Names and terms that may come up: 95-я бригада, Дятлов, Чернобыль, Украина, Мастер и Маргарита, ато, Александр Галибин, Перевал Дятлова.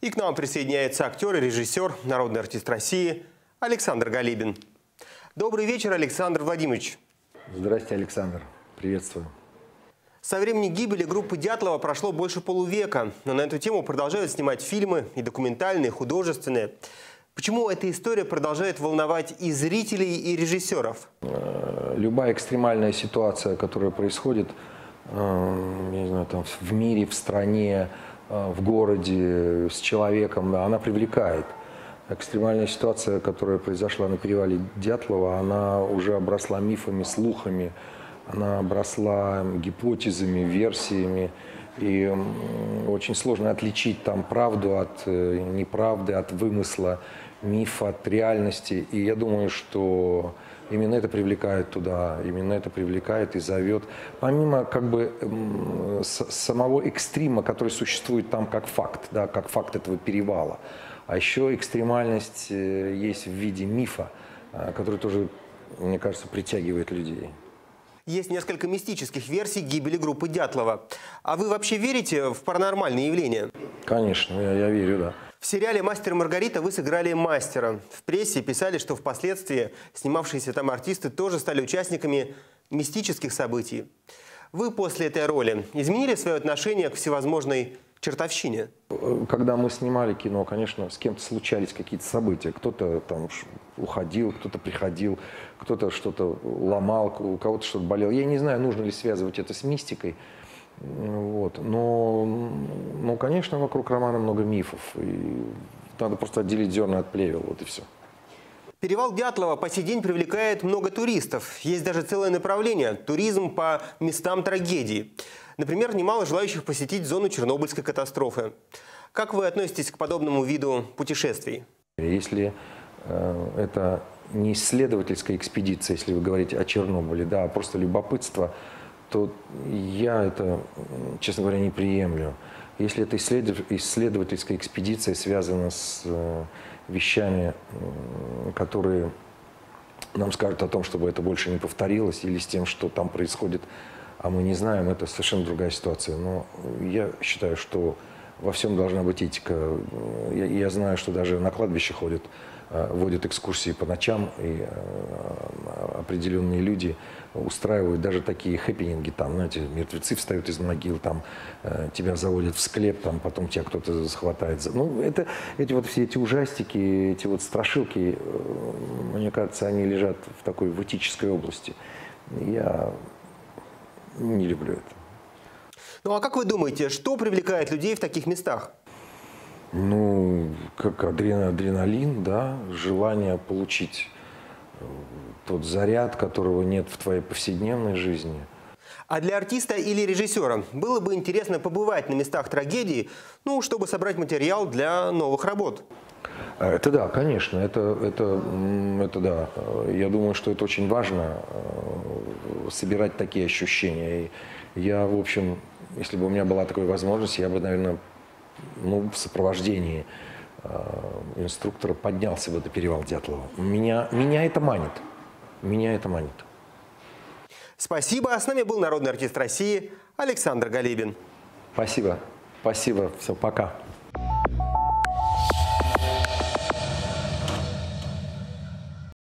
И к нам присоединяется актер и режиссер, народный артист России Александр Галибин. Добрый вечер, Александр Владимирович. Здравствуйте, Александр. Приветствую. Со времени гибели группы Дятлова прошло больше полувека, но на эту тему продолжают снимать фильмы, и документальные, и художественные. Почему эта история продолжает волновать и зрителей, и режиссеров? Любая экстремальная ситуация, которая происходит, не знаю, там, в мире, в стране, в городе, с человеком, она привлекает. Экстремальная ситуация, которая произошла на перевале Дятлова, она уже обросла мифами, слухами, она обросла гипотезами, версиями. И очень сложно отличить там правду от неправды, от вымысла, мифа от реальности. И я думаю, что именно это привлекает туда, именно это привлекает и зовет. Помимо как бы самого экстрима, который существует там как факт этого перевала. А еще экстремальность есть в виде мифа, который тоже, мне кажется, притягивает людей. Есть несколько мистических версий гибели группы Дятлова. А вы вообще верите в паранормальные явления? Конечно, я верю, да. В сериале «Мастер и Маргарита» вы сыграли мастера. В прессе писали, что впоследствии снимавшиеся там артисты тоже стали участниками мистических событий. Вы после этой роли изменили свое отношение к всевозможной чертовщине? Когда мы снимали кино, конечно, с кем-то случались какие-то события. Кто-то там уходил, кто-то приходил, кто-то что-то ломал, у кого-то что-то болело. Я не знаю, нужно ли связывать это с мистикой. Вот. Но, конечно, вокруг романа много мифов. И надо просто отделить зерна от плевел, вот и все. Перевал Дятлова по сей день привлекает много туристов. Есть даже целое направление – туризм по местам трагедии. Например, немало желающих посетить зону Чернобыльской катастрофы. Как вы относитесь к подобному виду путешествий? Если это не исследовательская экспедиция, если вы говорите о Чернобыле, да, а просто любопытство, то я это, честно говоря, не приемлю. Если это исследовательская экспедиция связана с вещами, которые нам скажут о том, чтобы это больше не повторилось, или с тем, что там происходит, а мы не знаем, это совершенно другая ситуация. Но я считаю, что во всем должна быть этика. Я знаю, что даже на кладбище водят экскурсии по ночам, и определенные люди устраивают даже такие хэппининги, там, знаете, мертвецы встают из могил, там, тебя заводят в склеп, там, потом тебя кто-то схватает. Ну, все эти ужастики, эти вот страшилки, мне кажется, они лежат в такой этической области. Я не люблю это. Ну, а как вы думаете, что привлекает людей в таких местах? Ну, как адреналин, да, желание получить тот заряд, которого нет в твоей повседневной жизни. А для артиста или режиссера было бы интересно побывать на местах трагедии, ну, чтобы собрать материал для новых работ? Это да, конечно, это да. Я думаю, что это очень важно, собирать такие ощущения. И я, в общем, если бы у меня была такая возможность, я бы, наверное, ну, в сопровождении инструктора поднялся в этот перевал Дятлова. Меня это манит. Меня это манит. Спасибо. А с нами был народный артист России Александр Галибин. Спасибо. Спасибо. Все, пока.